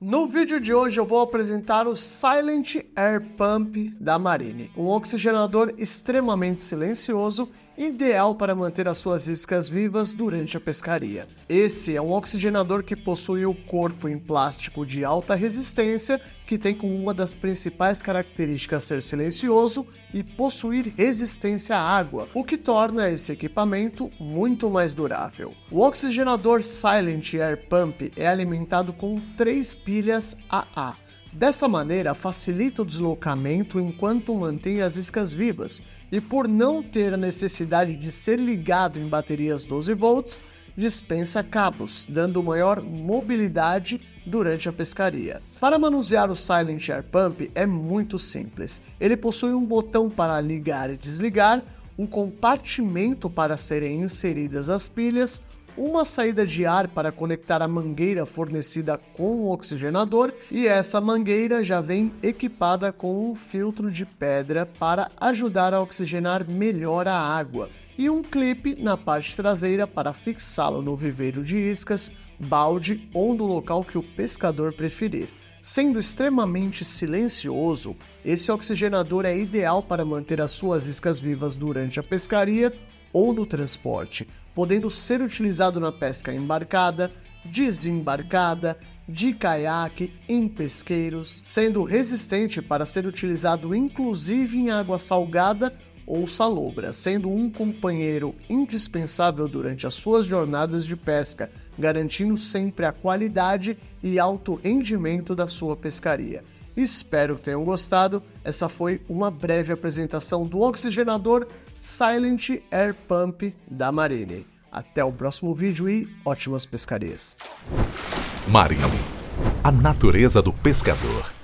No vídeo de hoje eu vou apresentar o Silent Air Pump da Marine, um oxigenador extremamente silencioso, ideal para manter as suas iscas vivas durante a pescaria. Esse é um oxigenador que possui o corpo em plástico de alta resistência, que tem como uma das principais características ser silencioso e possuir resistência à água, o que torna esse equipamento muito mais durável. O oxigenador Silent Air Pump é alimentado com 3 pilhas AA. Dessa maneira, facilita o deslocamento enquanto mantém as iscas vivas e, por não ter a necessidade de ser ligado em baterias 12 volts, dispensa cabos, dando maior mobilidade durante a pescaria. Para manusear o Silent Air Pump é muito simples. Ele possui um botão para ligar e desligar, um compartimento para serem inseridas as pilhas, uma saída de ar para conectar a mangueira fornecida com o oxigenador, e essa mangueira já vem equipada com um filtro de pedra para ajudar a oxigenar melhor a água, e um clipe na parte traseira para fixá-lo no viveiro de iscas, balde ou no local que o pescador preferir. Sendo extremamente silencioso, esse oxigenador é ideal para manter as suas iscas vivas durante a pescaria ou no transporte, podendo ser utilizado na pesca embarcada, desembarcada, de caiaque, em pesqueiros, sendo resistente para ser utilizado inclusive em água salgada ou salobra, sendo um companheiro indispensável durante as suas jornadas de pesca, garantindo sempre a qualidade e alto rendimento da sua pescaria. Espero que tenham gostado. Essa foi uma breve apresentação do oxigenador Silent Air Pump da Marine. Até o próximo vídeo e ótimas pescarias. Marine, a natureza do pescador.